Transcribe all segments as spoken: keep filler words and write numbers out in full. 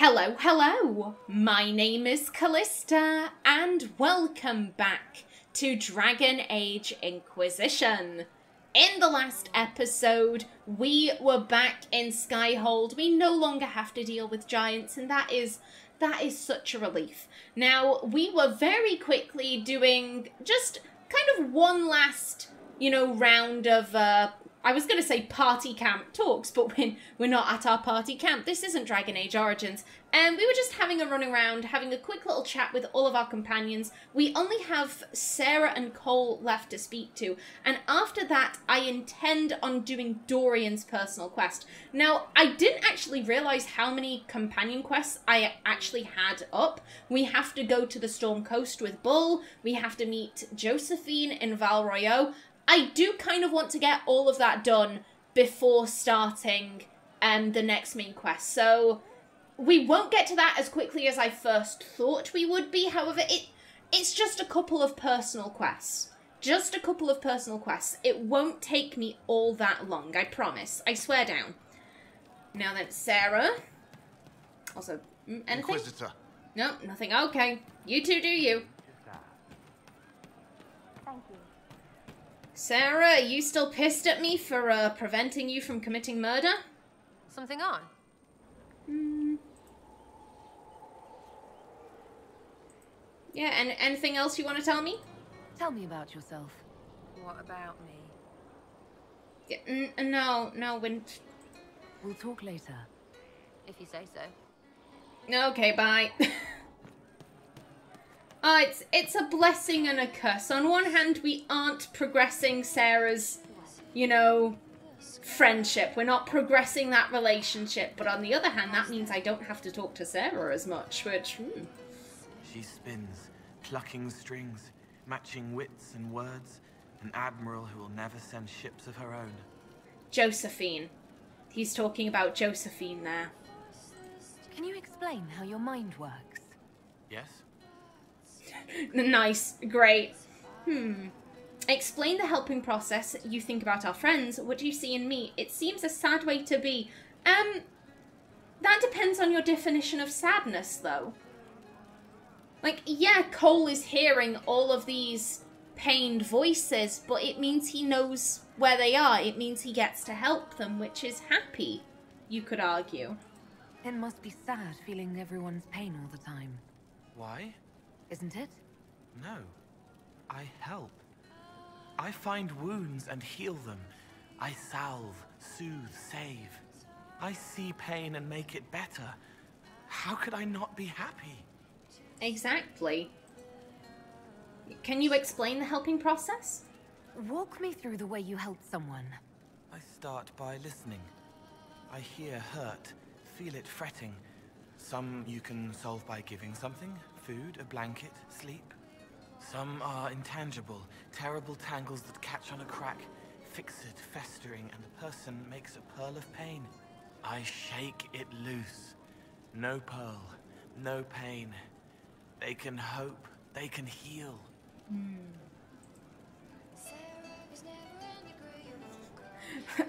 Hello, hello! My name is Callista, and welcome back to Dragon Age Inquisition. In the last episode, we were back in Skyhold. We no longer have to deal with giants, and that is that is such a relief. Now, we were very quickly doing just kind of one last, you know, round of uh, I was going to say party camp talks, but when we're not at our party camp, this isn't Dragon Age Origins. And um, we were just having a run around, having a quick little chat with all of our companions. We only have Sarah and Cole left to speak to. And after that, I intend on doing Dorian's personal quest. Now, I didn't actually realize how many companion quests I actually had up. We have to go to the Storm Coast with Bull. We have to meet Josephine in Val Royeaux. I do kind of want to get all of that done before starting um, the next main quest. So we won't get to that as quickly as I first thought we would be. However, it it's just a couple of personal quests. Just a couple of personal quests. It won't take me all that long, I promise. I swear down. Now then, Sarah. Also, anything? Inquisitor. No, nothing. Okay. You two do you. Thank you. Sarah, are you still pissed at me for uh, preventing you from committing murder? Something on? Hmm. Yeah, and anything else you want to tell me? Tell me about yourself. What about me? Yeah, n n no, no, when... We'll talk later. If you say so. Okay, bye. Oh, it's, it's a blessing and a curse. On one hand, we aren't progressing Sarah's, you know, friendship. We're not progressing that relationship. But on the other hand, that means I don't have to talk to Sarah as much, which... Hmm. She spins, plucking strings, matching wits and words. An admiral who will never send ships of her own. Josephine. He's talking about Josephine there. Can you explain how your mind works? Yes. Nice. Great. Hmm. Explain the helping process. You think about our friends. What do you see in me? It seems a sad way to be. Um, that depends on your definition of sadness, though. Like, yeah, Cole is hearing all of these pained voices, but it means he knows where they are. It means he gets to help them, which is happy, you could argue. It must be sad feeling everyone's pain all the time. Why? Isn't it? No. I help. I find wounds and heal them. I salve, soothe, save. I see pain and make it better. How could I not be happy? Exactly. Can you explain the helping process? Walk me through the way you help someone. I start by listening. I hear hurt, feel it fretting. Some you can solve by giving something. Food, a blanket, sleep. Some are intangible, terrible tangles that catch on a crack, fixed, festering, and the person makes a pearl of pain. I shake it loose. No pearl, no pain. They can hope, they can heal. Mm.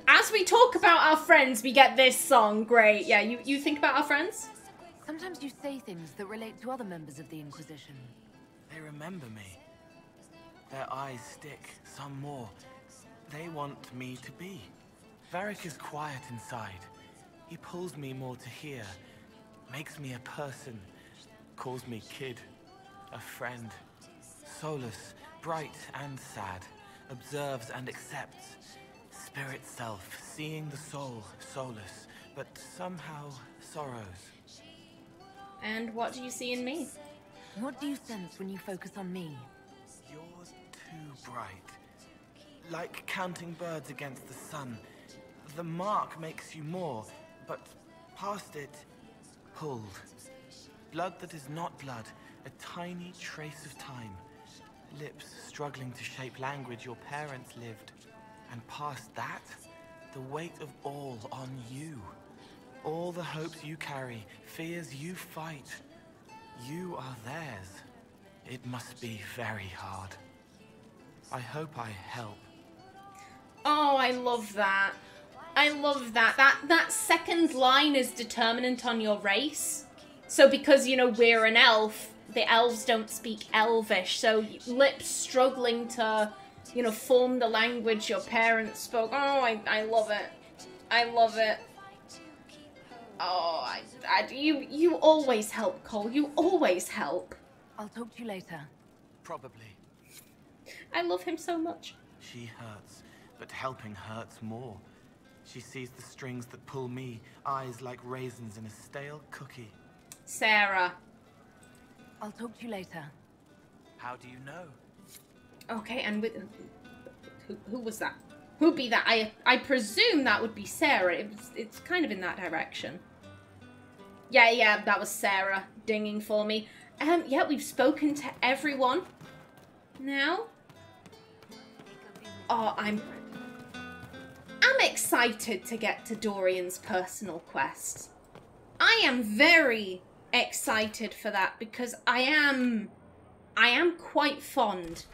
As we talk about our friends, we get this song. Great. Yeah, you, you think about our friends? Sometimes you say things that relate to other members of the Inquisition. They remember me. Their eyes stick, some more. They want me to be. Varric is quiet inside. He pulls me more to here. Makes me a person. Calls me kid. A friend. Solas, bright and sad. Observes and accepts. Spirit self, seeing the soul, Solas. But somehow, sorrows. And what do you see in me? What do you sense when you focus on me? You're too bright. Like counting birds against the sun. The mark makes you more, but past it, pulled. Blood that is not blood, a tiny trace of time. Lips struggling to shape language your parents lived. And past that, the weight of all on you. All the hopes you carry, fears you fight, you are theirs. It must be very hard. I hope I help. Oh, I love that. I love that. That that second line is determinant on your race. So because, you know, we're an elf, the elves don't speak elvish, so lips struggling to, you know, form the language your parents spoke. Oh, I, I love it. I love it. Oh, I, I, you, you always help, Cole. You always help. I'll talk to you later. Probably. I love him so much. She hurts, but helping hurts more. She sees the strings that pull me, eyes like raisins in a stale cookie. Sarah. I'll talk to you later. How do you know? Okay, and with... Who, who was that? Who'd be that? I I presume that would be Sarah. It was, it's kind of in that direction. Yeah, yeah, that was Sarah dinging for me. Um, yeah, we've spoken to everyone now. Oh, I'm... I'm excited to get to Dorian's personal quest. I am very excited for that because I am... I am quite fond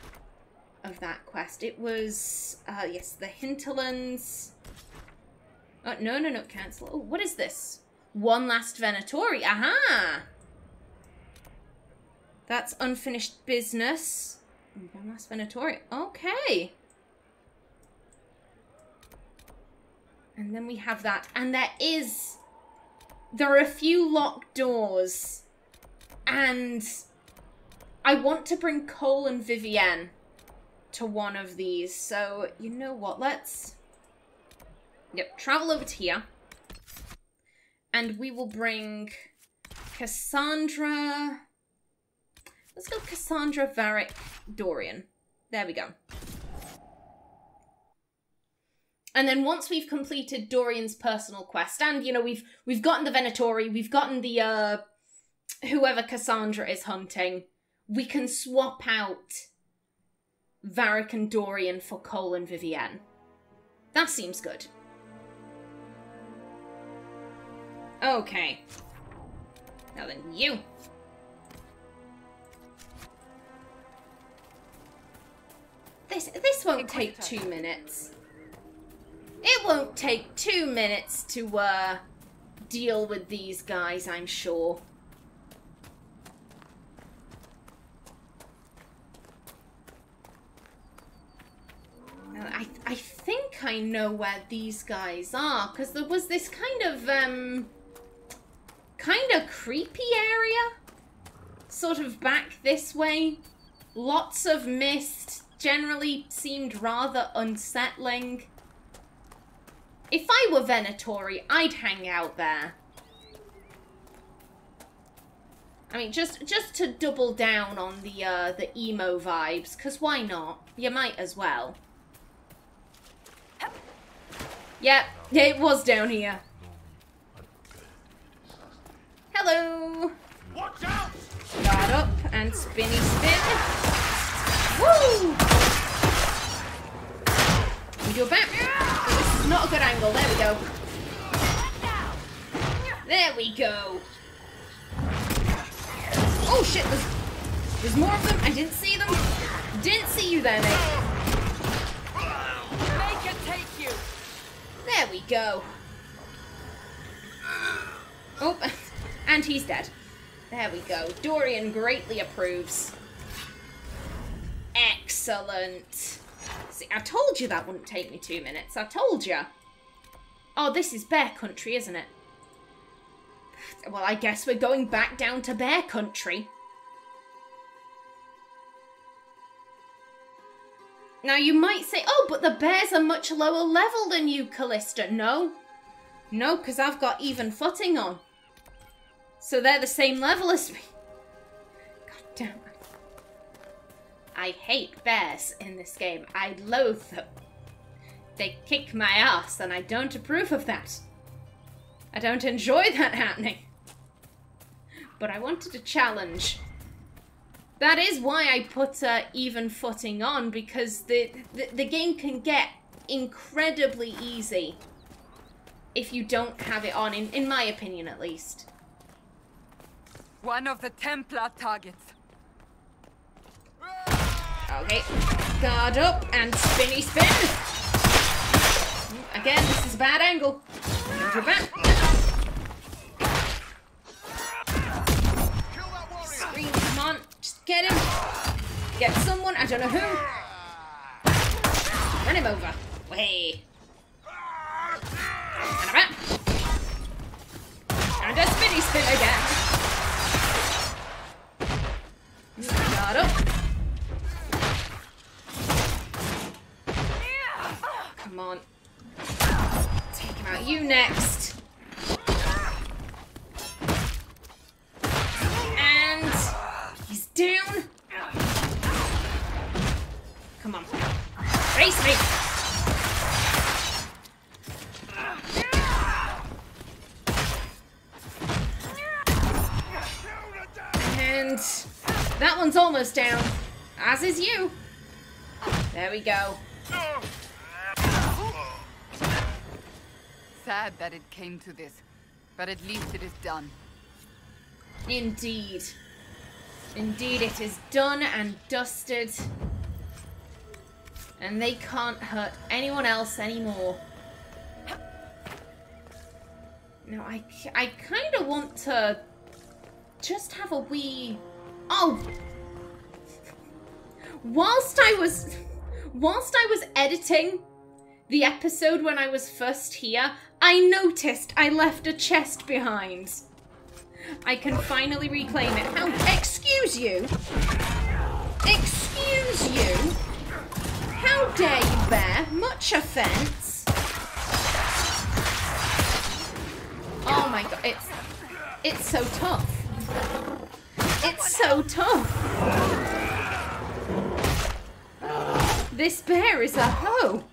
of that quest. It was, uh, yes, the Hinterlands. Oh, no, no, no, cancel. Oh, what is this? One last Venatori. Aha! That's unfinished business. One last Venatori. Okay. And then we have that. And there is... There are a few locked doors. And I want to bring Cole and Vivienne to one of these, so you know what, let's yep travel over to here and we will bring Cassandra. Let's go Cassandra, Varric, Dorian. There we go. And then once we've completed Dorian's personal quest, and you know, we've we've gotten the Venatori, we've gotten the uh whoever Cassandra is hunting, we can swap out Varric and Dorian for Cole and Vivienne. That seems good. Okay. Now then, you. This this won't take two minutes. It won't take two minutes to uh deal with these guys, I'm sure. I, I think I know where these guys are, because there was this kind of, um, kind of creepy area, sort of back this way. Lots of mist, generally seemed rather unsettling. If I were Venatori, I'd hang out there. I mean, just, just to double down on the, uh, the emo vibes, because why not? You might as well. Yep, yeah, it was down here. Hello! Watch out! Guard up and spinny spin. Woo! We do a back. This is not a good angle. There we go. There we go. Oh shit, there's, there's more of them. I didn't see them. Didn't see you there, mate. Make it take you. There we go. Oh, and he's dead. There we go. Dorian greatly approves. Excellent. See, I told you that wouldn't take me two minutes. I told you. Oh, this is bear country, isn't it? Well, I guess we're going back down to bear country. Now, you might say, oh, but the bears are much lower level than you, Callista. No. No, because I've got even footing on. So they're the same level as me. God damn it. I hate bears in this game. I loathe them. They kick my ass, and I don't approve of that. I don't enjoy that happening. But I wanted a challenge. That is why I put uh, even footing on, because the, the the game can get incredibly easy if you don't have it on, in, in my opinion at least. One of the Templar targets. Okay, guard up and spinny spin. Again, this is a bad angle. Back. Get him. Get someone. I don't know who. Run him over. Way. And a rat. And a spinny spin again. Guard up. Come on. Take him out. You next. And he's down. Come on. Race me. And that one's almost down, as is you. There we go. Sad that it came to this, but at least it is done. Indeed. Indeed, it is done and dusted. And they can't hurt anyone else anymore. Now, I, I kind of want to... just have a wee... Oh! Whilst I was... Whilst I was editing the episode when I was first here, I noticed I left a chest behind. I can finally reclaim it. How... Excuse you! Excuse you! How dare you bear much offence! Oh my god, it's... It's so tough. It's so tough. This bear is a hoe.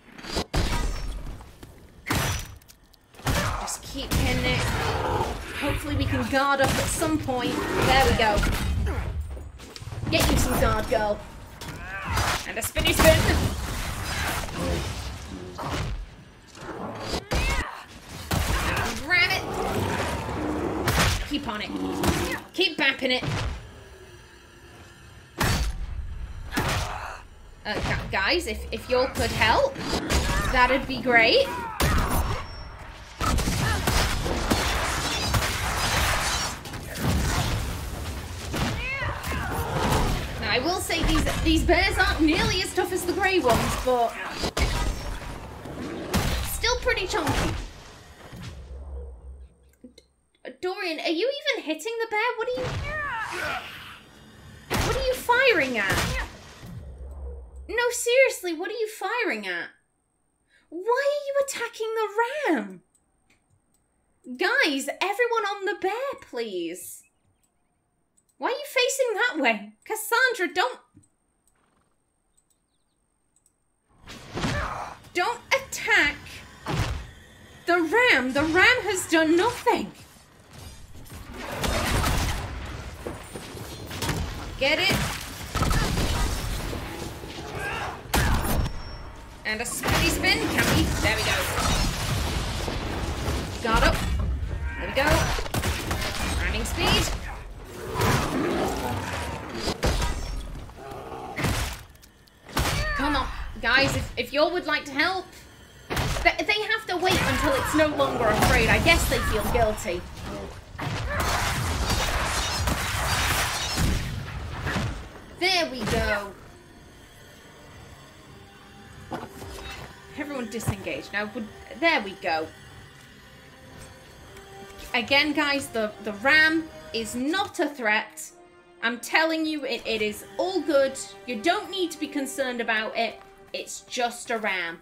Just keep hitting it. Hopefully we can guard up at some point. There we go. Get you some guard, girl. And a spinny spin. And grab it. Keep on it. Keep bapping it. Uh, guys, if, if y'all could help, that'd be great. Now, I will say these, these bears aren't nearly as tough as the grey ones, but still pretty chunky. Dorian, are you even hitting the bear? What are you... What are you firing at? No, seriously, what are you firing at? Why are you attacking the ram? Guys, everyone on the bear, please. Why are you facing that way? Cassandra, don't... Don't attack the ram. The ram has done nothing. Get it. And a spinny spin, can we? There we go. Guard up. There we go. Running speed. Come on. Guys, if, if y'all would like to help. They, they have to wait until it's no longer afraid. I guess they feel guilty. There we go. Everyone disengage. Now, there we go. Again, guys, the, the ram is not a threat. I'm telling you, it, it is all good. You don't need to be concerned about it. It's just a ram.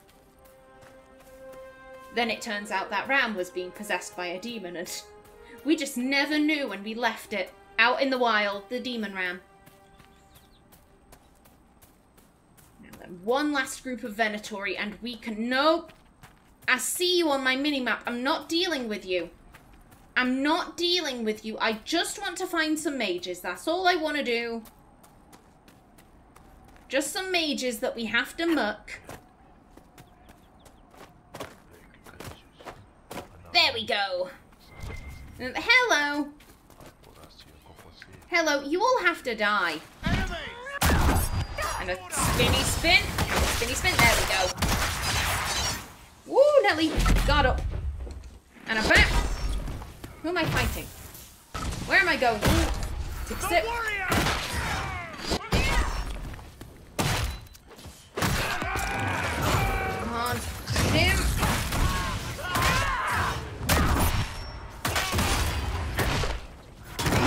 Then it turns out that ram was being possessed by a demon, and we just never knew when we left it out in the wild, the demon ram. One last group of Venatori, and we can... Nope. I see you on my minimap. I'm not dealing with you. I'm not dealing with you. I just want to find some mages. That's all I want to do. Just some mages that we have to muck. There we go. Hello. Hello. You all have to die. And a spinny spin. And a spinny spin. There we go. Woo, Nelly. Got up. And a back. Who am I fighting? Where am I going? Tip, tip.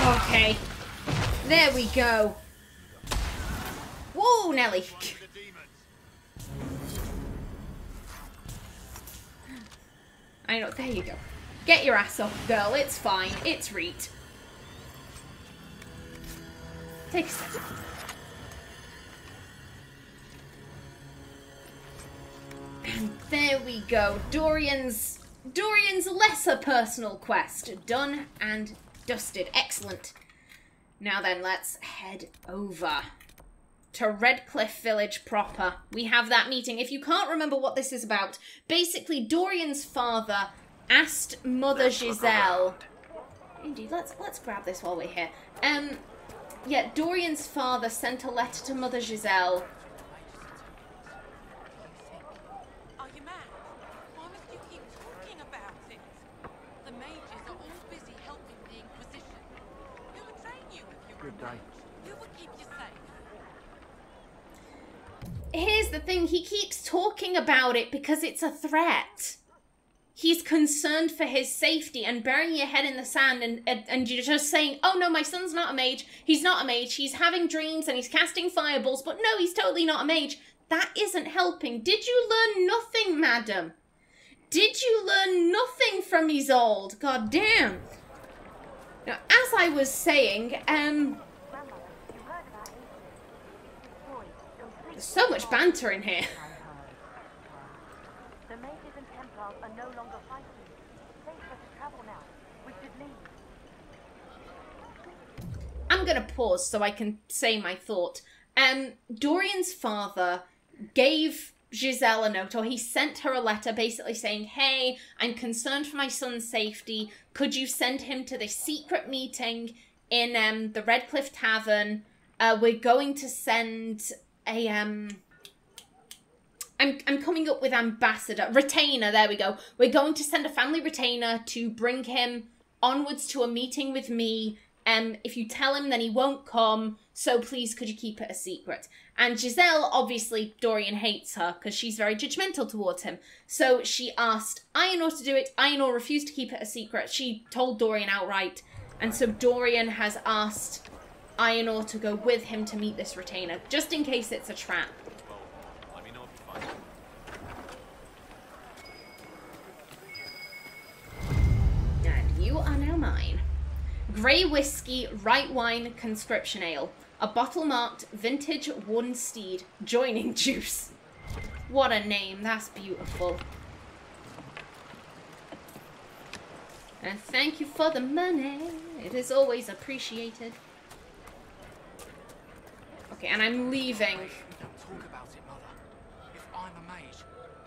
Okay. There we go. Whoa, Nelly. I know. There you go. Get your ass off, girl. It's fine. It's Reet. Take a second. And there we go. Dorian's Dorian's lesser personal quest done and dusted. Excellent. Now then, let's head over to Redcliffe Village proper. We have that meeting. If you can't remember what this is about, basically Dorian's father asked Mother Giselle. Indeed, let's let's grab this while we're here. Um, yeah, Dorian's father sent a letter to Mother Giselle. Here's the thing, he keeps talking about it because it's a threat. He's concerned for his safety, and burying your head in the sand and, and, and you're just saying, oh no, my son's not a mage, he's not a mage, he's having dreams and he's casting fireballs, but no, he's totally not a mage. That isn't helping. Did you learn nothing, madam? Did you learn nothing from Isolde? God damn. Now, as I was saying, um... there's so much banter in here. The mages and Templars are no longer fighting. Safe for travel now. We should leave. I'm gonna pause so I can say my thought. Um, Dorian's father gave Giselle a note, or he sent her a letter basically saying, hey, I'm concerned for my son's safety. Could you send him to this secret meeting in um, the Redcliffe Tavern? Uh, we're going to send... A, um, I'm, I'm coming up with ambassador, retainer, there we go. We're going to send a family retainer to bring him onwards to a meeting with me. Um, if you tell him, then he won't come. So please, could you keep it a secret? And Giselle, obviously, Dorian hates her because she's very judgmental towards him. So she asked Aenor to do it. Aenor refused to keep it a secret. She told Dorian outright. And so Dorian has asked Aenor to go with him to meet this retainer, just in case it's a trap. Let me know if you find it. And you are now mine. Grey whiskey, right wine, conscription ale. A bottle marked vintage wooden steed, joining juice. What a name, that's beautiful. And thank you for the money. It is always appreciated. Okay, and I'm leaving. Don't talk about it, Mother. If I'm a mage,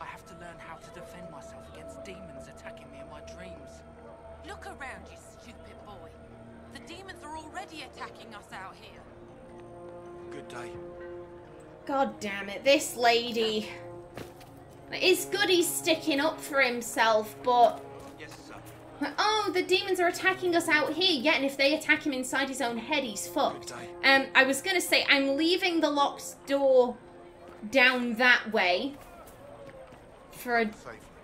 I have to learn how to defend myself against demons attacking me in my dreams. Look around, you stupid boy. The demons are already attacking us out here. Good day. God damn it, this lady. It's good he's sticking up for himself, but... Yes, sir. Oh, the demons are attacking us out here, yet, and if they attack him inside his own head, he's fucked. Um, I was gonna say, I'm leaving the locked door down that way for a,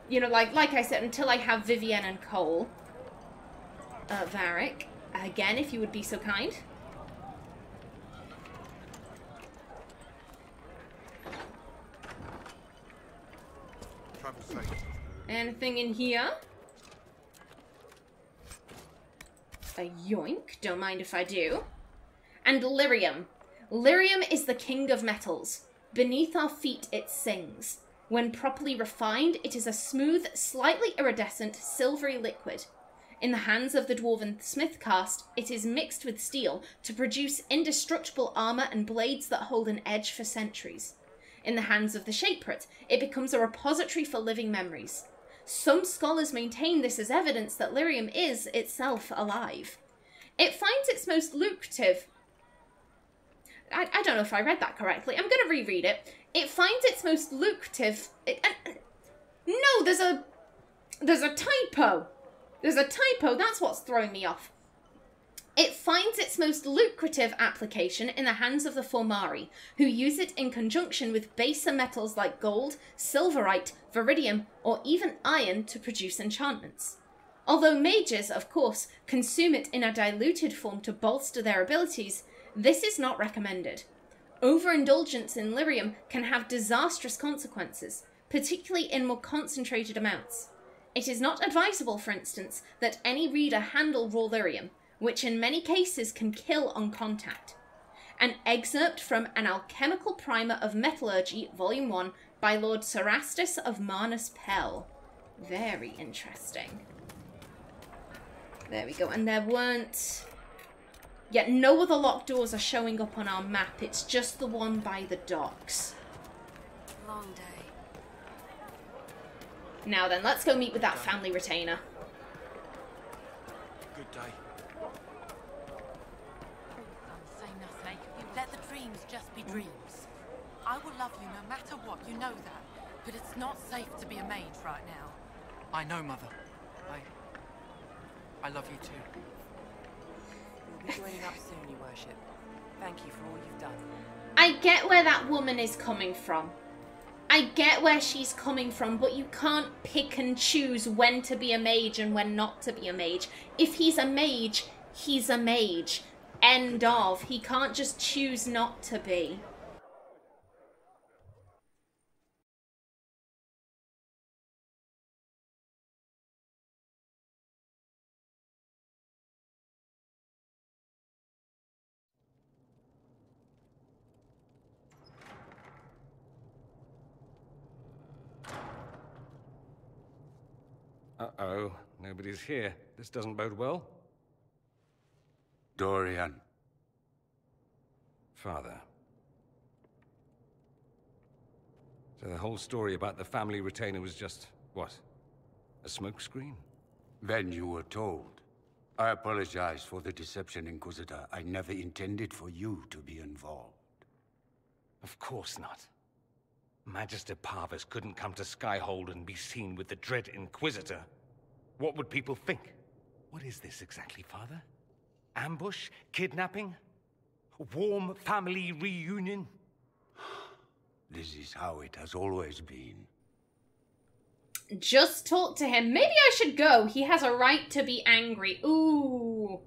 you know, like like I said, until I have Vivienne and Cole. Uh, Varric, again, if you would be so kind. Travel safe. Anything in here? A yoink. Don't mind if I do. And lyrium. Lyrium is the king of metals. Beneath our feet it sings. When properly refined, it is a smooth, slightly iridescent, silvery liquid. In the hands of the dwarven smith caste, it is mixed with steel to produce indestructible armor and blades that hold an edge for centuries. In the hands of the Shaperate, it becomes a repository for living memories. Some scholars maintain this as evidence that lyrium is itself alive. It finds its most lucrative... I, I don't know if I read that correctly. I'm going to reread it. It finds its most lucrative... It, uh, no, there's a... There's a typo. There's a typo. That's what's throwing me off. It finds its most lucrative application in the hands of the Formari, who use it in conjunction with baser metals like gold, silverite, viridium, or even iron to produce enchantments. Although mages, of course, consume it in a diluted form to bolster their abilities, this is not recommended. Overindulgence in lyrium can have disastrous consequences, particularly in more concentrated amounts. It is not advisable, for instance, that any reader handle raw lyrium, which in many cases can kill on contact. An excerpt from An Alchemical Primer of Metallurgy, Volume one, by Lord Serastus of Manus Pell. Very interesting. There we go. And there weren't... Yet yeah, no other locked doors are showing up on our map. It's just the one by the docks. Long day. Now then, let's go meet with that family retainer. Good day. Don't say nothing. Let the dreams just be dreams. I will love you no matter what, you know that. But it's not safe to be a maid right now. I know, Mother. I... I love you too. You'll be joining up soon, Your Worship. Thank you for all you've done. I get where that woman is coming from. I get where she's coming from, but you can't pick and choose when to be a mage and when not to be a mage. If he's a mage, he's a mage. End of. He can't just choose not to be. Uh-oh, nobody's here. This doesn't bode well. Dorian. Father. So the whole story about the family retainer was just, what? A smokescreen? Then you were told. I apologize for the deception, Inquisitor. I never intended for you to be involved. Of course not. Magister Pavus couldn't come to Skyhold and be seen with the dread Inquisitor. What would people think? What is this exactly, Father? Ambush? Kidnapping? Warm family reunion? This is how it has always been. Just talk to him. Maybe I should go. He has a right to be angry. Ooh.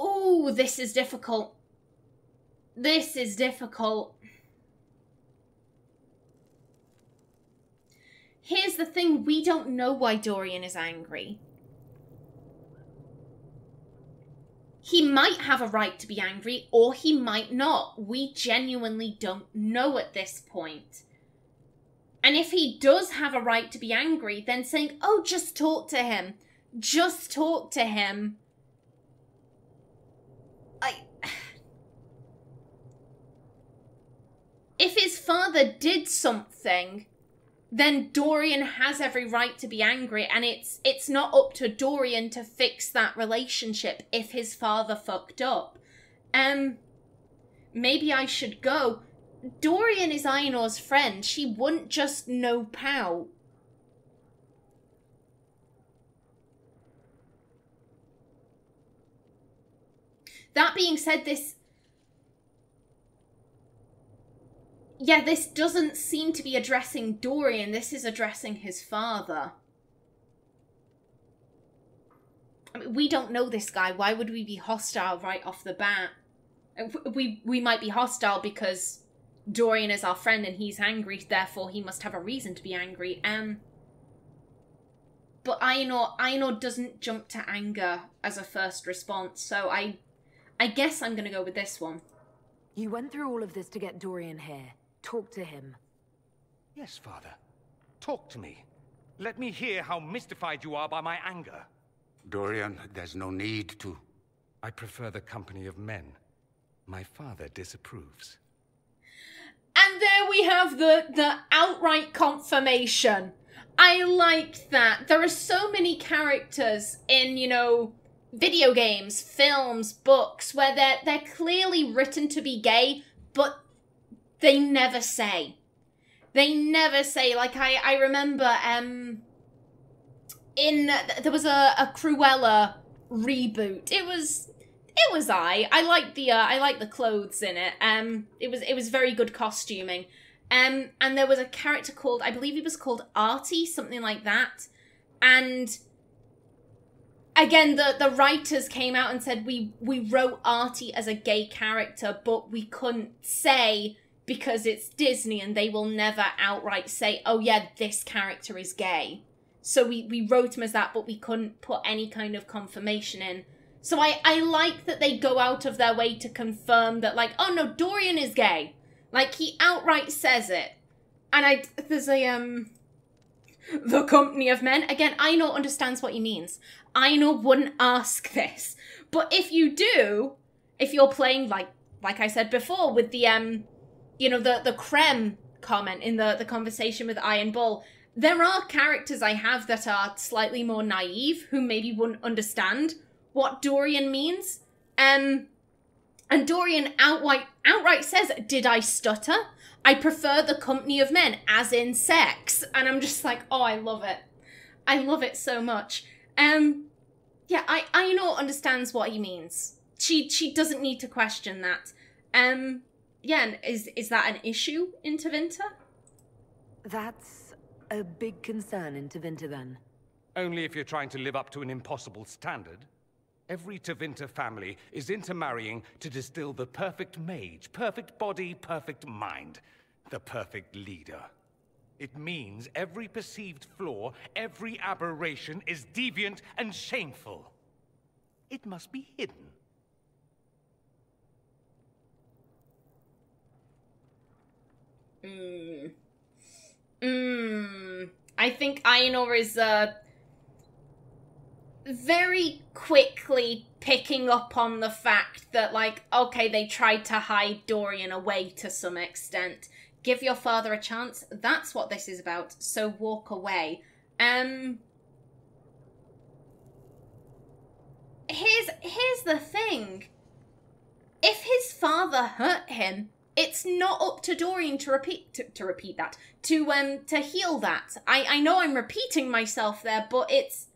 Ooh, this is difficult. This is difficult. Here's the thing, we don't know why Dorian is angry. He might have a right to be angry, or he might not. We genuinely don't know at this point. And if he does have a right to be angry, then saying, oh, just talk to him. Just talk to him. I... If his father did something... then Dorian has every right to be angry, and it's it's not up to Dorian to fix that relationship if his father fucked up. Um, maybe I should go. Dorian is Aenor's friend. She wouldn't just no pout. That being said, this... yeah, this doesn't seem to be addressing Dorian. This is addressing his father. I mean, we don't know this guy. Why would we be hostile right off the bat? We, we might be hostile because Dorian is our friend and he's angry. Therefore, he must have a reason to be angry. Um, but Aenor, Aenor doesn't jump to anger as a first response. So I, I guess I'm going to go with this one. You went through all of this to get Dorian here. Talk to him. Yes, Father. Talk to me. Let me hear how mystified you are by my anger. Dorian, there's no need to. I prefer the company of men. My father disapproves. And there we have the, the outright confirmation. I like that. There are so many characters in, you know... video games, films, books, where they're, they're clearly written to be gay, but they never say. They never say. Like, I, I remember um, in... there was a, a Cruella reboot. It was... It was I. I liked the, uh, I liked the clothes in it. Um, it was, it was very good costuming. Um, and there was a character called... I believe he was called Artie, something like that. And again, the, the writers came out and said, we, we wrote Artie as a gay character, but we couldn't say, because it's Disney and they will never outright say, oh yeah, this character is gay. So we, we wrote him as that, but we couldn't put any kind of confirmation in. So I, I like that they go out of their way to confirm that, like, oh no, Dorian is gay. Like, he outright says it. And I, there's a, um, the company of men. Again, Aenor understands what he means. Aenor wouldn't ask this. But if you do, if you're playing, like, like I said before, with the, um, you know, the, the creme comment in the, the conversation with Iron Bull, there are characters I have that are slightly more naive who maybe wouldn't understand what Dorian means. Um, and Dorian outright, outright says, did I stutter? I prefer the company of men, as in sex. And I'm just like, oh, I love it. I love it so much. Um, yeah, I, Aenor understands what he means. She, she doesn't need to question that. Um, yeah, and is, is that an issue in Tevinter? That's a big concern in Tevinter, then. Only if you're trying to live up to an impossible standard. Every Tevinter family is intermarrying to distill the perfect mage, perfect body, perfect mind, the perfect leader. It means every perceived flaw, every aberration is deviant and shameful. It must be hidden. Mmm. Mmm. I think Aenor is, uh... very quickly picking up on the fact that, like, okay, they tried to hide Dorian away to some extent. Give your father a chance. That's what this is about. So walk away. Um, here's, here's the thing. If his father hurt him, it's not up to Dorian to repeat to, to repeat that, to um to heal that. I, I know I'm repeating myself there, but it's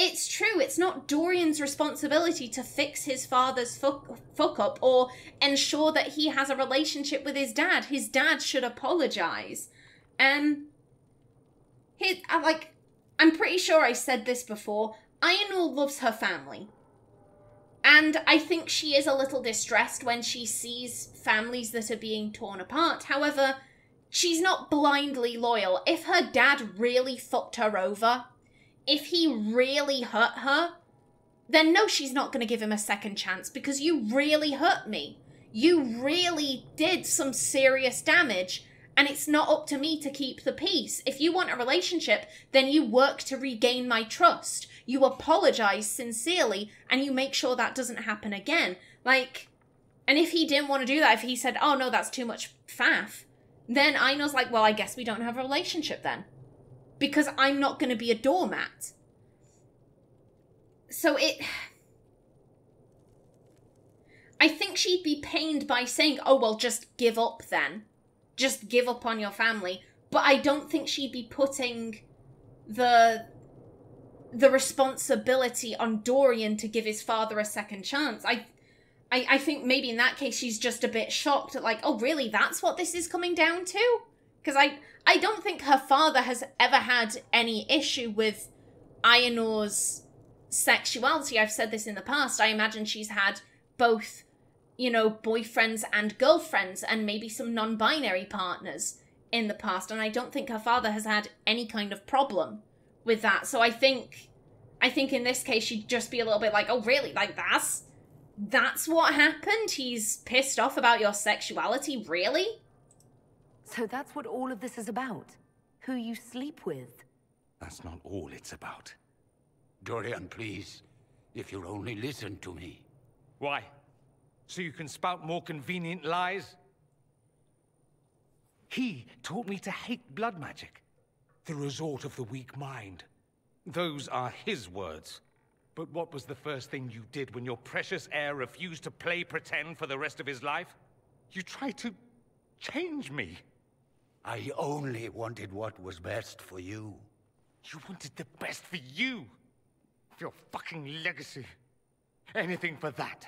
It's true, it's not Dorian's responsibility to fix his father's fuck, fuck up or ensure that he has a relationship with his dad. His dad should apologise. Um, his, I, like, I'm pretty sure I said this before, Aenor loves her family. And I think she is a little distressed when she sees families that are being torn apart. However, she's not blindly loyal. If her dad really fucked her over, if he really hurt her, then no, she's not going to give him a second chance, because you really hurt me. You really did some serious damage, and it's not up to me to keep the peace. If you want a relationship, then you work to regain my trust. You apologize sincerely, and you make sure that doesn't happen again. Like, and if he didn't want to do that, if he said, oh no, that's too much faff, then Aenor's like, well, I guess we don't have a relationship then, because I'm not going to be a doormat. So it... I think she'd be pained by saying, oh, well, just give up then. Just give up on your family. But I don't think she'd be putting the, the responsibility on Dorian to give his father a second chance. I, I, I think maybe in that case, she's just a bit shocked at, like, oh, really? That's what this is coming down to? Because I, I don't think her father has ever had any issue with Aenor's sexuality. I've said this in the past. I imagine she's had both, you know, boyfriends and girlfriends and maybe some non-binary partners in the past. And I don't think her father has had any kind of problem with that. So I think, I think in this case, she'd just be a little bit like, oh, really? Like, that's, that's what happened? He's pissed off about your sexuality? Really? So that's what all of this is about? Who you sleep with? That's not all it's about. Dorian, please. If you'll only listen to me. Why? So you can spout more convenient lies? He taught me to hate blood magic. The resort of the weak mind. Those are his words. But what was the first thing you did when your precious heir refused to play pretend for the rest of his life? You tried to change me. I only wanted what was best for you. You wanted the best for you? Your fucking legacy. Anything for that.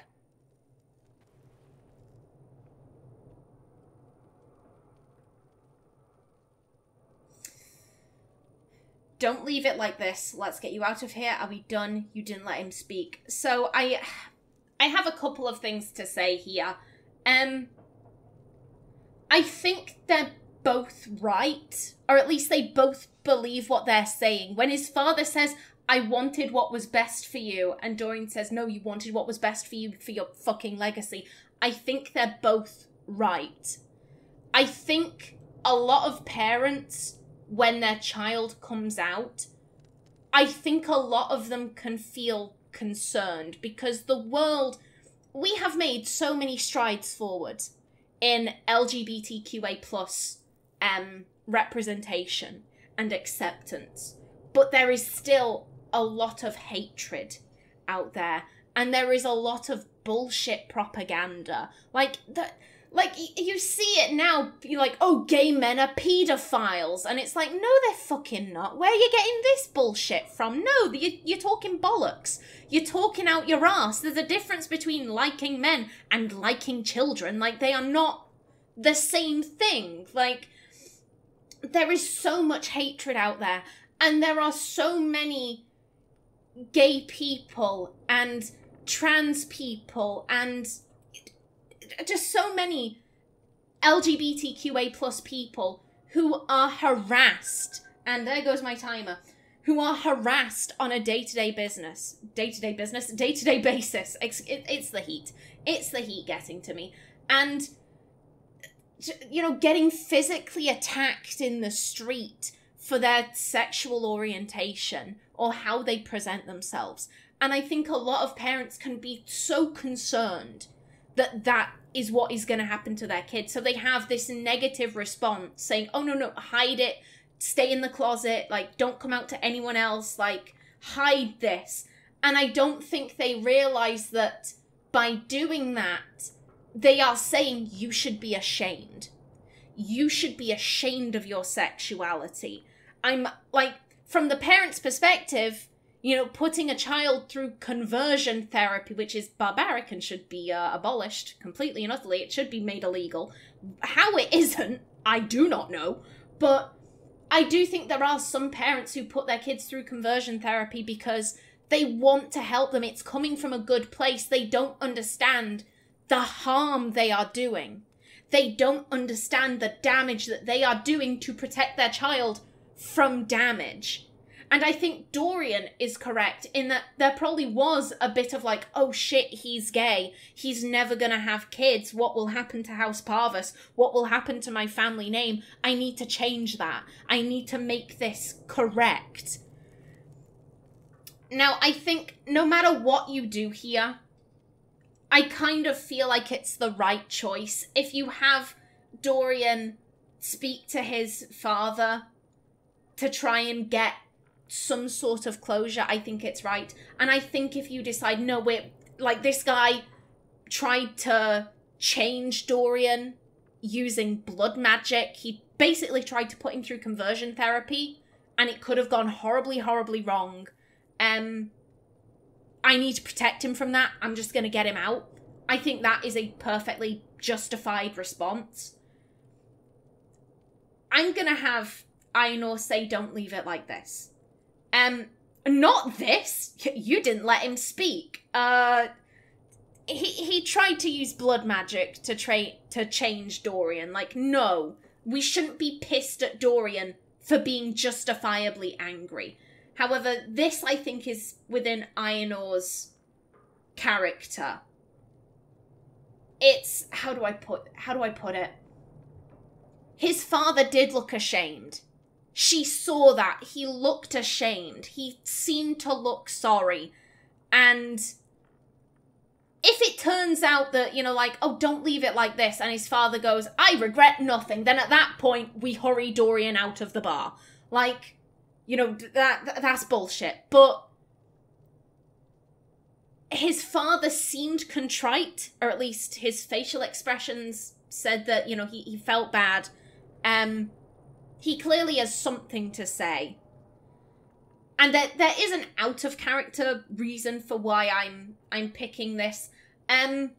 don't leave it like this. Let's get you out of here. Are we done? You didn't let him speak. So I, I have a couple of things to say here. Um, I think they're both right, or at least they both believe what they're saying. When his father says, I wanted what was best for you, and Dorian says, no, you wanted what was best for you for your fucking legacy, I think they're both right. I think a lot of parents, when their child comes out, I think a lot of them can feel concerned, because the world, we have made so many strides forward in L G B T Q A plus um, representation and acceptance, but there is still a lot of hatred out there, and there is a lot of bullshit propaganda. Like, the, like you see it now, you're like, oh, gay men are pedophiles, and it's like, no, they're fucking not. Where are you getting this bullshit from? No, you, you're talking bollocks. You're talking out your ass. There's a difference between liking men and liking children. Like, they are not the same thing. Like, there is so much hatred out there, and there are so many gay people and trans people and just so many L G B T Q A plus people who are harassed, and there goes my timer, who are harassed on a day-to-day business, day-to-day business, day-to-day basis. It's, it, it's the heat. It's the heat getting to me. And, you know, getting physically attacked in the street for their sexual orientation or how they present themselves. And I think a lot of parents can be so concerned that that is what is going to happen to their kids. So they have this negative response saying, oh, no, no, hide it. Stay in the closet. Like, don't come out to anyone else. Like, hide this. And I don't think they realize that by doing that, they are saying you should be ashamed. You should be ashamed of your sexuality. I'm like, from the parent's perspective, you know, putting a child through conversion therapy, which is barbaric and should be uh, abolished completely and utterly. It should be made illegal. How it isn't, I do not know. But I do think there are some parents who put their kids through conversion therapy because they want to help them. It's coming from a good place. They don't understand the harm they are doing. They don't understand the damage that they are doing to protect their child from damage. And I think Dorian is correct in that there probably was a bit of like, oh shit, he's gay. He's never going to have kids. What will happen to House Pavus? What will happen to my family name? I need to change that. I need to make this correct. Now, I think no matter what you do here, I kind of feel like it's the right choice. If you have Dorian speak to his father to try and get some sort of closure, I think it's right. And I think if you decide, no, we're like, this guy tried to change Dorian using blood magic. He basically tried to put him through conversion therapy, and it could have gone horribly, horribly wrong. Um, I need to protect him from that. I'm just going to get him out. I think that is a perfectly justified response. I'm going to have Aenor say, don't leave it like this. Um, not this. You didn't let him speak. Uh, he he tried to use blood magic to tra- to change Dorian. Like, no, we shouldn't be pissed at Dorian for being justifiably angry. However, this I think is within Aenor's character. It's how do I put how do I put it? His father did look ashamed. She saw that. He looked ashamed. He seemed to look sorry. And if it turns out that, you know, like, oh, don't leave it like this, and his father goes, I regret nothing, then at that point, we hurry Dorian out of the bar. Like, you know, that that's bullshit. But his father seemed contrite, or at least his facial expressions said that, you know, he, he felt bad. Um... He clearly has something to say. And there, there is an out-of-character reason for why I'm I'm picking this. Um,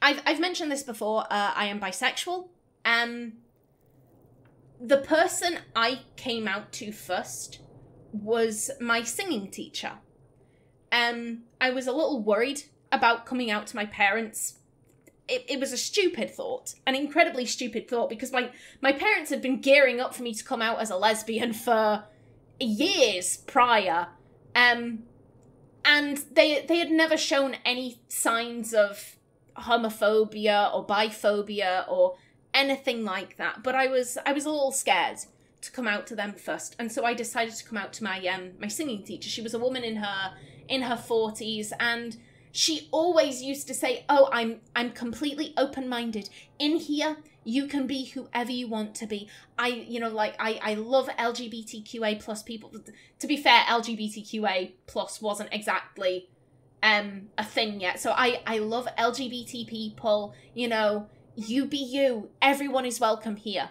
I've, I've mentioned this before. Uh, I am bisexual. Um, the person I came out to first was my singing teacher. Um, I was a little worried about coming out to my parents. It, it was a stupid thought, an incredibly stupid thought, because my, my parents had been gearing up for me to come out as a lesbian for years prior. Um, and they, they had never shown any signs of homophobia or biphobia or anything like that. But I was, I was a little scared to come out to them first. And so I decided to come out to my, um, my singing teacher. She was a woman in her, in her forties, and she always used to say, oh, I'm I'm completely open-minded. In here, you can be whoever you want to be. I, you know, like, I, I love L G B T Q A plus people. To be fair, L G B T Q A plus wasn't exactly um, a thing yet. So I, I love L G B T people, you know, you be you. Everyone is welcome here.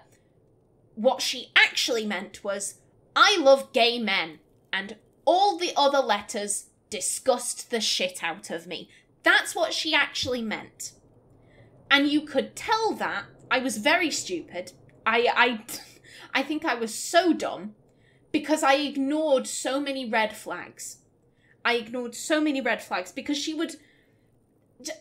What she actually meant was, I love gay men, and all the other letters disgust the shit out of me. That's what she actually meant. And you could tell that. I was very stupid. I, I, I think I was so dumb because I ignored so many red flags. I ignored so many red flags because she would...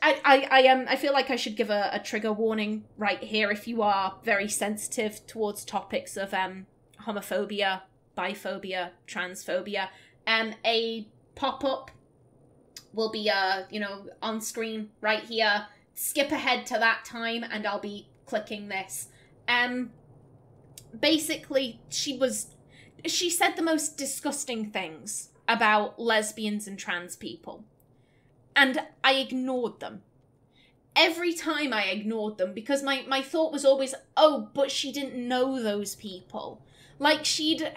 I, I, I, um, I feel like I should give a, a trigger warning right here if you are very sensitive towards topics of um, homophobia, biphobia, transphobia. Um, a... pop-up will be, uh, you know, on screen right here. Skip ahead to that time and I'll be clicking this. Um, basically, she was, she said the most disgusting things about lesbians and trans people. And I ignored them. Every time I ignored them because my, my thought was always, oh, but she didn't know those people. Like she'd...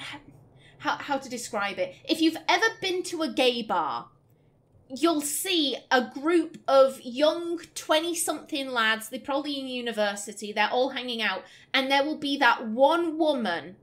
How, how to describe it. If you've ever been to a gay bar, you'll see a group of young twenty-something lads, they're probably in university, they're all hanging out, and there will be that one woman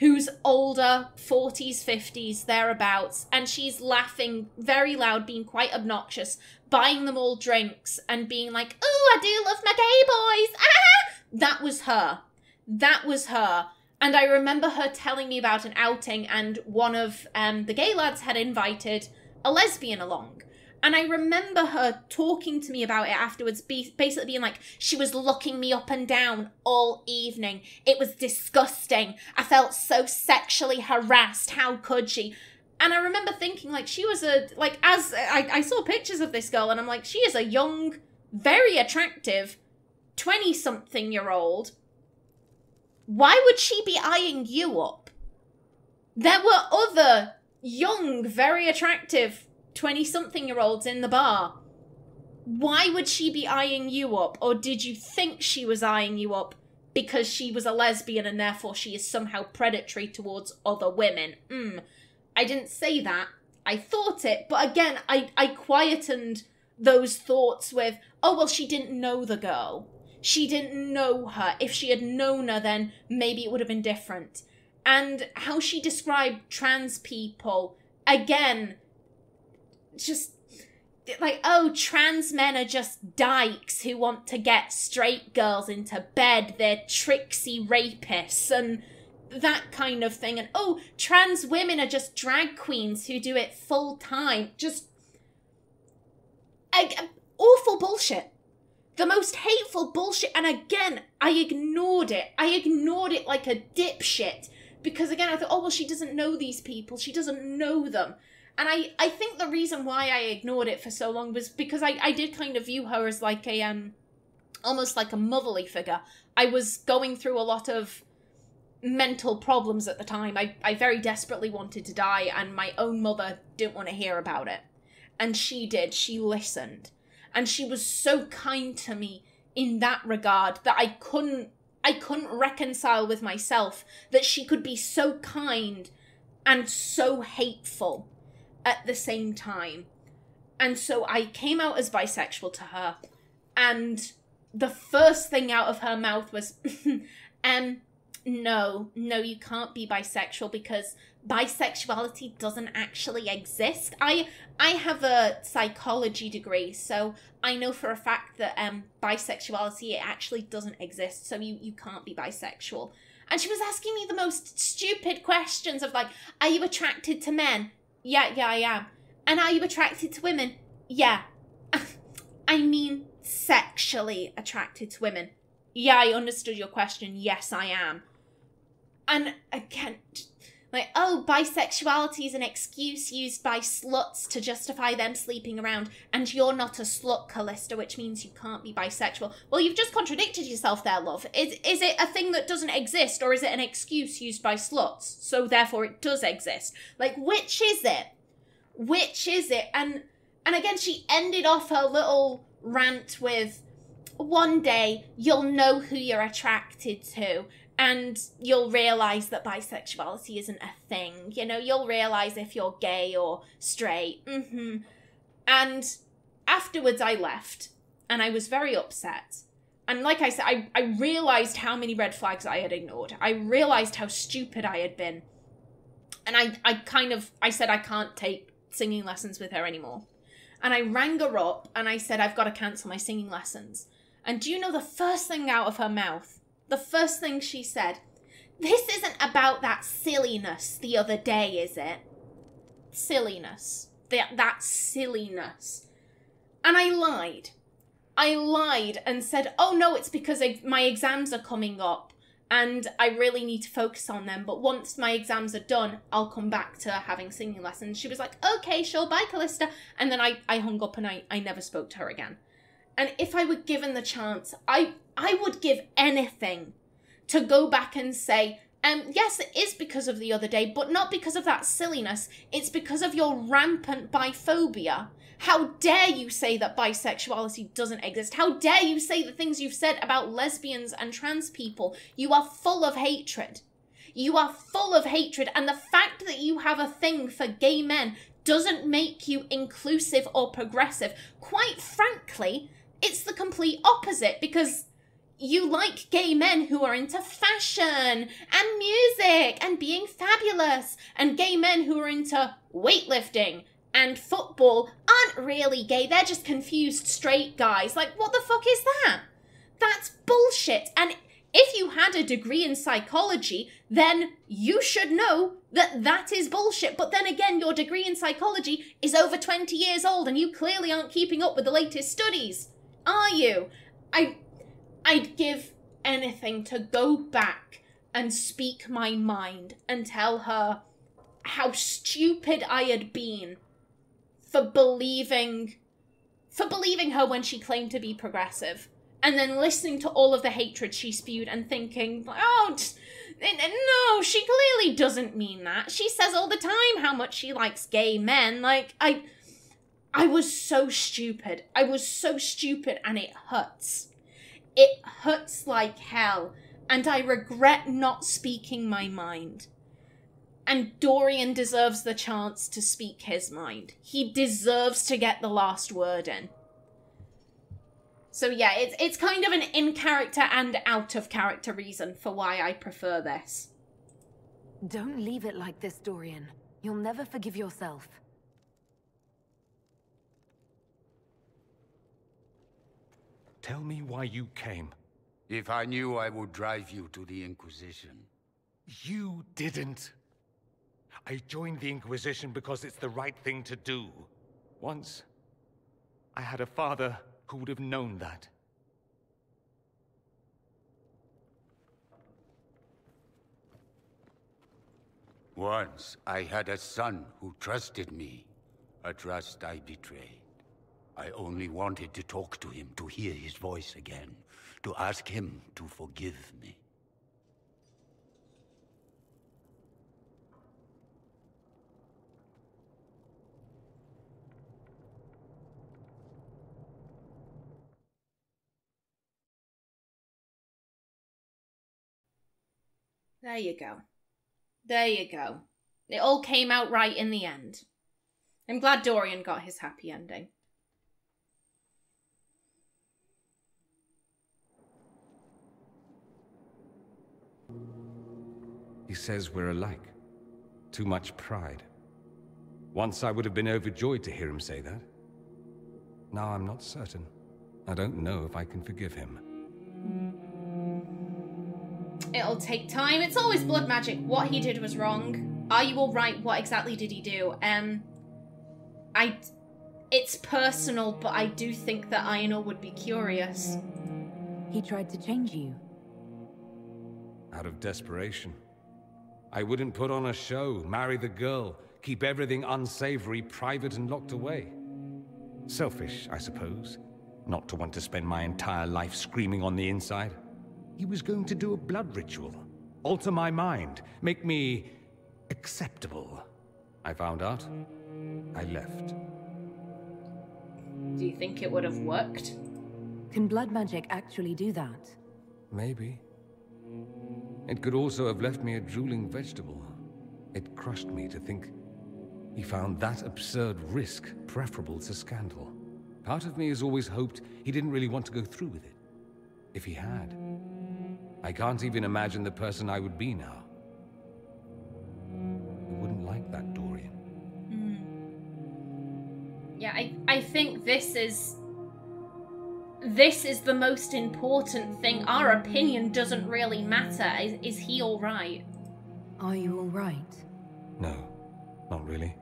who's older, forties, fifties, thereabouts, and she's laughing very loud, being quite obnoxious, buying them all drinks and being like, oh, I do love my gay boys. Ah! That was her. That was her. And I remember her telling me about an outing and one of um, the gay lads had invited a lesbian along. And I remember her talking to me about it afterwards, be basically being like, she was looking me up and down all evening. It was disgusting. I felt so sexually harassed. How could she? And I remember thinking like she was a, like as I, I saw pictures of this girl and I'm like, she is a young, very attractive twenty something year old. Why would she be eyeing you up? There were other young, very attractive twenty-something-year-olds in the bar. Why would she be eyeing you up? Or did you think she was eyeing you up because she was a lesbian and therefore she is somehow predatory towards other women? Mm. I didn't say that. I thought it. But again, I, I quietened those thoughts with, oh, well, she didn't know the girl. She didn't know her. If she had known her, then maybe it would have been different. And how she described trans people, again, just like, oh, trans men are just dykes who want to get straight girls into bed. They're tricksy rapists and that kind of thing. And, oh, trans women are just drag queens who do it full time. Just like, awful bullshit. The most hateful bullshit, and again, I ignored it. I ignored it like a dipshit. Because again, I thought, oh, well, she doesn't know these people. She doesn't know them. And I, I think the reason why I ignored it for so long was because I, I did kind of view her as like a, um, almost like a motherly figure. I was going through a lot of mental problems at the time. I, I very desperately wanted to die, and my own mother didn't want to hear about it. And she did. She listened. And she was so kind to me in that regard that I couldn't, I couldn't reconcile with myself that she could be so kind and so hateful at the same time. And so I came out as bisexual to her, and the first thing out of her mouth was, um, no, no, you can't be bisexual because bisexuality doesn't actually exist. I I have a psychology degree, so I know for a fact that um bisexuality, it actually doesn't exist, so you, you can't be bisexual. And she was asking me the most stupid questions of like, are you attracted to men? Yeah, yeah, I am. And are you attracted to women? Yeah. I mean, sexually attracted to women. Yeah, I understood your question. Yes, I am. And again, like, oh, bisexuality is an excuse used by sluts to justify them sleeping around. And you're not a slut, Callista, which means you can't be bisexual. Well, you've just contradicted yourself there, love. Is, is it a thing that doesn't exist, or is it an excuse used by sluts? So therefore it does exist. Like, which is it? Which is it? And and again, she ended off her little rant with, one day you'll know who you're attracted to and you'll realise that bisexuality isn't a thing. You know, you'll realise if you're gay or straight. Mm-hmm. And afterwards I left and I was very upset. And like I said, I, I realised how many red flags I had ignored. I realised how stupid I had been. And I, I kind of, I said I can't take singing lessons with her anymore. And I rang her up and I said, I've got to cancel my singing lessons. And do you know the first thing out of her mouth? The first thing she said, this isn't about that silliness the other day, is it? Silliness. That, that silliness. And I lied. I lied and said, oh no, it's because I, my exams are coming up. And I really need to focus on them. But once my exams are done, I'll come back to having singing lessons. She was like, okay, sure, bye, Callista. And then I, I hung up and I, I never spoke to her again. And if I were given the chance, I, I would give anything to go back and say, um, yes, it is because of the other day, but not because of that silliness. It's because of your rampant biphobia. How dare you say that bisexuality doesn't exist? How dare you say the things you've said about lesbians and trans people? You are full of hatred. You are full of hatred, and the fact that you have a thing for gay men doesn't make you inclusive or progressive. Quite frankly, it's the complete opposite, because you like gay men who are into fashion and music and being fabulous, and gay men who are into weightlifting and football aren't really gay, they're just confused straight guys. Like, what the fuck is that? That's bullshit. And if you had a degree in psychology, then you should know that that is bullshit. But then again, your degree in psychology is over twenty years old and you clearly aren't keeping up with the latest studies, are you? I, I'd give anything to go back and speak my mind and tell her how stupid I had been for believing, for believing her when she claimed to be progressive, and then listening to all of the hatred she spewed and thinking, oh, no, she clearly doesn't mean that. She says all the time how much she likes gay men. Like, I, I was so stupid. I was so stupid, and it hurts. It hurts like hell, and I regret not speaking my mind. And Dorian deserves the chance to speak his mind. He deserves to get the last word in. So yeah, it's, it's kind of an in-character and out-of-character reason for why I prefer this. Don't leave it like this, Dorian. You'll never forgive yourself. Tell me why you came. If I knew, I would drive you to the Inquisition. You didn't. I joined the Inquisition because it's the right thing to do. Once, I had a father who would have known that. Once, I had a son who trusted me, a trust I betrayed. I only wanted to talk to him, to hear his voice again, to ask him to forgive me. There you go. There you go. It all came out right in the end. I'm glad Dorian got his happy ending. He says we're alike. Too much pride. Once I would have been overjoyed to hear him say that. Now I'm not certain. I don't know if I can forgive him. It'll take time. It's always blood magic. What he did was wrong. Are you all right? What exactly did he do? Um, I... It's personal, but I do think that Aenor would be curious. He tried to change you. Out of desperation. I wouldn't put on a show, marry the girl, keep everything unsavory, private and locked away. Selfish, I suppose. Not to want to spend my entire life screaming on the inside. He was going to do a blood ritual, alter my mind, make me acceptable. I found out. I left. Do you think it would have worked? Can blood magic actually do that? Maybe. It could also have left me a drooling vegetable. It crushed me to think he found that absurd risk preferable to scandal. Part of me has always hoped he didn't really want to go through with it. If he had, I can't even imagine the person I would be now. I wouldn't like that, Dorian. Mm. Yeah, I, I think this is... This is the most important thing. Our opinion doesn't really matter. Is, is he all right? Are you all right? No, not really.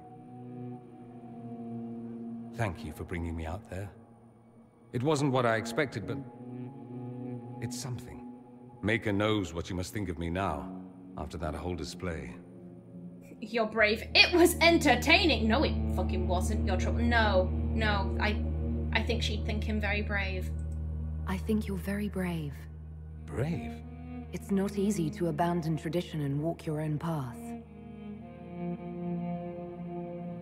Thank you for bringing me out there. It wasn't what I expected, but it's something. Maker knows what you must think of me now, after that whole display. You're brave. It was entertaining. No, it fucking wasn't. You're trouble. No, no, I... I think she'd think him very brave. I think you're very brave. Brave? It's not easy to abandon tradition and walk your own path.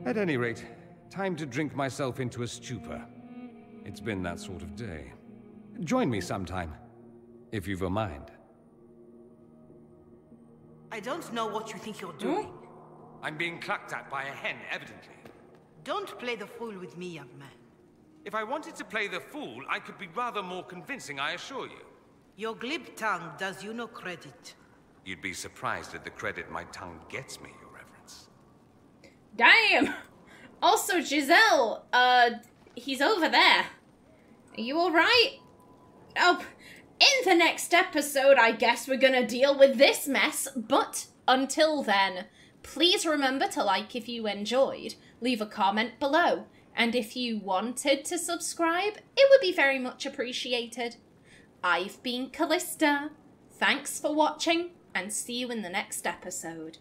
At any rate, time to drink myself into a stupor. It's been that sort of day. Join me sometime, if you've a mind. I don't know what you think you're doing. Hmm? I'm being clucked at by a hen, evidently. Don't play the fool with me, young man. If I wanted to play the fool, I could be rather more convincing, I assure you. Your glib tongue does you no credit. You'd be surprised at the credit my tongue gets me, Your Reverence. Damn! Also, Giselle, uh, he's over there. Are you alright? Oh, in the next episode, I guess we're gonna deal with this mess, but until then, please remember to like if you enjoyed. Leave a comment below. And if you wanted to subscribe, it would be very much appreciated. I've been Callista. Thanks for watching, and see you in the next episode.